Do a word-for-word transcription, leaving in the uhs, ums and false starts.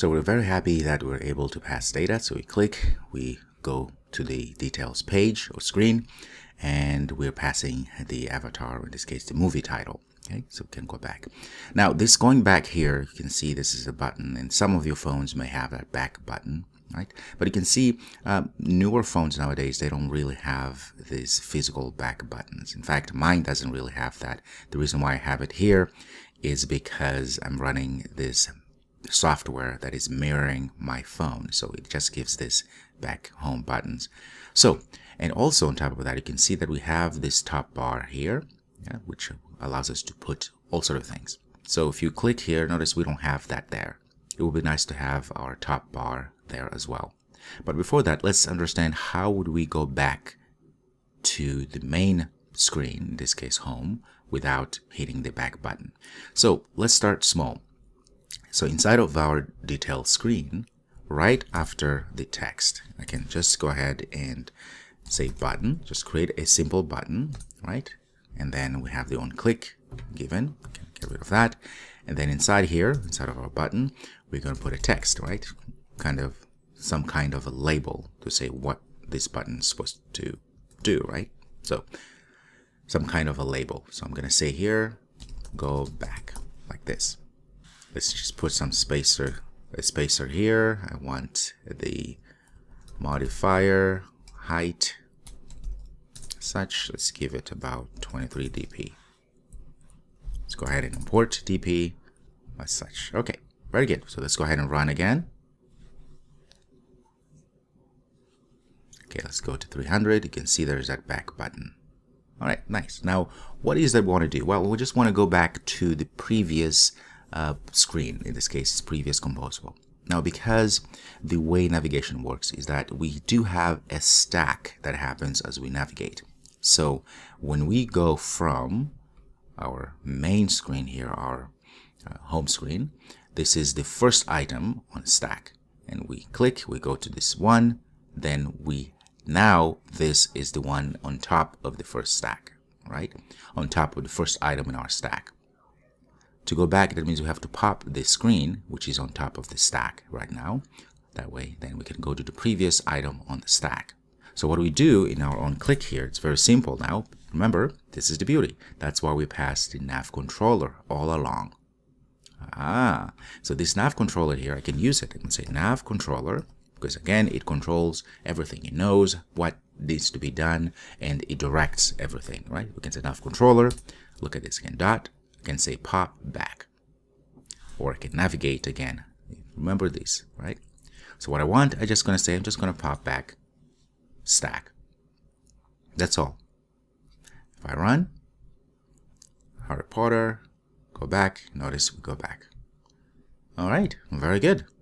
So we're very happy that we're able to pass data. So we click, we go to the details page or screen, and we're passing the avatar, or in this case, the movie title. Okay, so we can go back. Now this going back here, you can see this is a button, and some of your phones may have that back button, right? But you can see uh, newer phones nowadays, they don't really have these physical back buttons. In fact, mine doesn't really have that. The reason why I have it here is because I'm running this software that is mirroring my phone, so it just gives this back home buttons. So, and also on top of that, you can see that we have this top bar here, yeah, which allows us to put all sort of things. So if you click here, notice we don't have that there. It would be nice to have our top bar there as well. But before that, let's understand how would we go back to the main screen, in this case home, without hitting the back button. So let's start small. So inside of our detail screen, right after the text, I can just go ahead and say button, just create a simple button, right? And then we have the on click given, okay, get rid of that. And then inside here, inside of our button, we're going to put a text, right? Kind of some kind of a label to say what this button is supposed to do, right? So some kind of a label. So I'm going to say here, go back like this. Let's just put some spacer, a spacer here. I want the modifier height such. Let's give it about twenty-three D P. Let's go ahead and import D P as such. Okay, very good. So let's go ahead and run again. Okay, let's go to three hundred. You can see there's that back button. All right, nice. Now, what is that we want to do? Well, we just want to go back to the previous Uh, screen, in this case, previous composable. Now, because the way navigation works is that we do have a stack that happens as we navigate. So when we go from our main screen here, our uh, home screen, this is the first item on stack, and we click, we go to this one, then we, now this is the one on top of the first stack, right? On top of the first item in our stack. To go back, that means we have to pop the screen, which is on top of the stack right now. That way, then we can go to the previous item on the stack. So what do we do in our own click here? It's very simple now. Remember, this is the beauty. That's why we passed the nav controller all along. Ah, so this nav controller here, I can use it. I can say nav controller, because again, it controls everything. It knows what needs to be done, and it directs everything, right? We can say nav controller. Look at this again, dot. I can say pop back, or I can navigate again. Remember this, right? So what I want, I just gonna say I'm just gonna pop back stack. That's all. If I run Harry Potter, go back, notice we go back. All right, very good.